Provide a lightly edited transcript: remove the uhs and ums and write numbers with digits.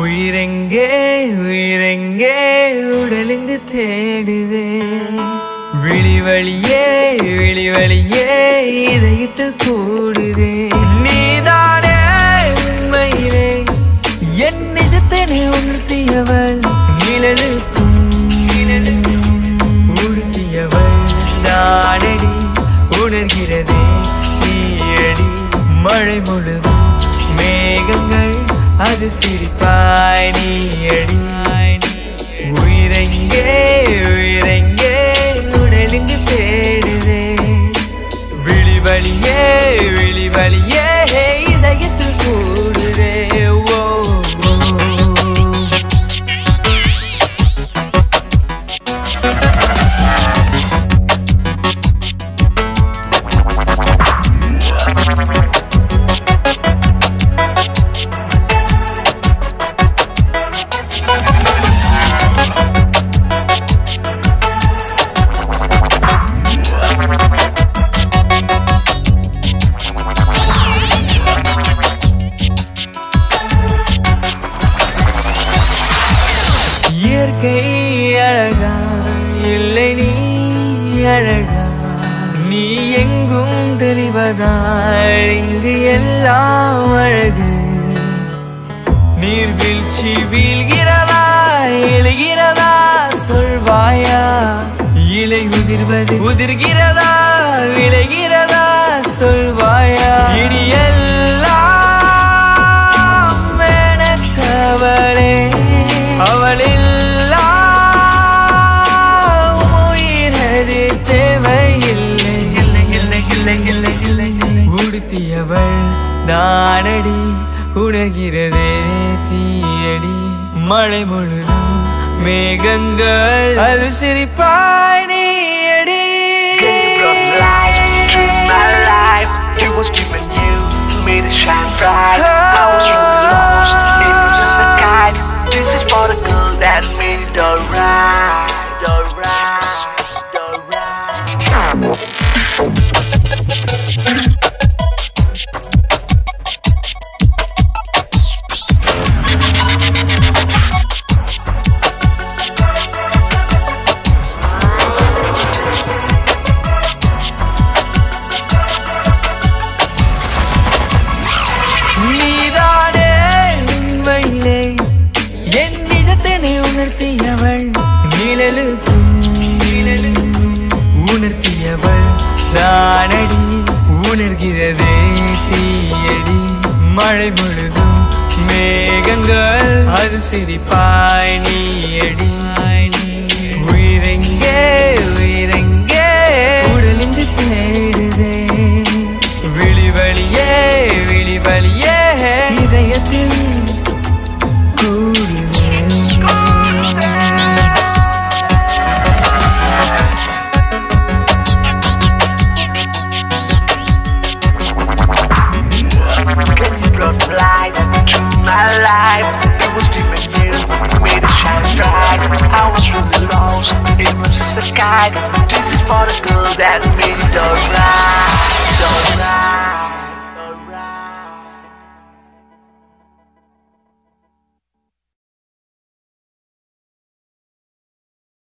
உயிரெங்கே உடலிந்து தேடுதே வெளிவழியே இதயத்தில் கூடுதே நீதானே உண்மையிலே என் நிஜத்தினை உணர்த்தியவள் நிழலுக்கும் உடுத்தியவள் தானடி உணர்கிறதே தீயடி மழை முழுதும் மேகங்கள் அது சிரிப்பாய் நீயடி உயிரெங்கே உடலிங்கு தேடுதே விழி வழியே இதயத்தில் கூடுதே ஓ அழகா இல்லை நீ அழகா நீ எங்கும் தெரிவதால் இங்கு எல்லாம் அழகு நீர்வீழ்ச்சி வீழ்கிறதா எழுகிறதா சொல்வாயா இலை உதிர்கிறதா விளைகிறதா சொல்வாயா இடியல் நானடி உணர்கிறதே தீயடி மழை முழுதும் மேகங்கள் அது சிரிப்பாய் நீயடி தானடி உணர்கிறதே தீயடி மழை முழுதும் மேகங்கள் அது சிரிப்பாய் நீயடி உயிரெங்கே உடலிந்து தேடுதே விழி வழியே இதயத்தில் This is for the girl that made it alright.